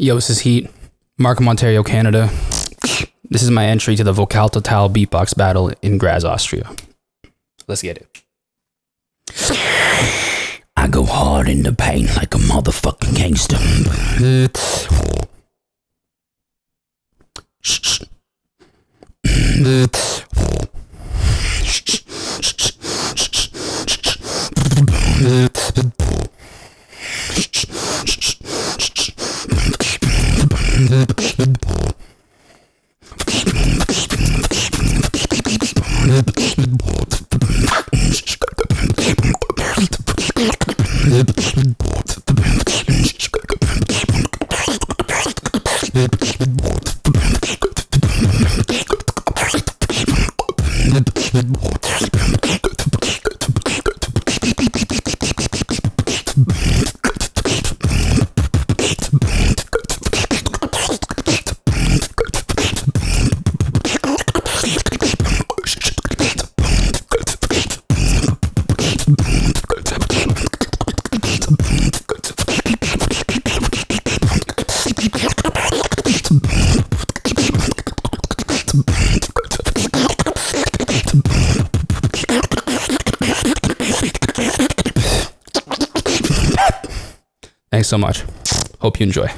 Yo, this is Heat, Markham, Ontario, Canada. This is my entry to the Vokal.Total beatbox battle in Graz, Austria. Let's get it. I go hard in the paint like a motherfucking gangster. Thanks so much. Hope you enjoy.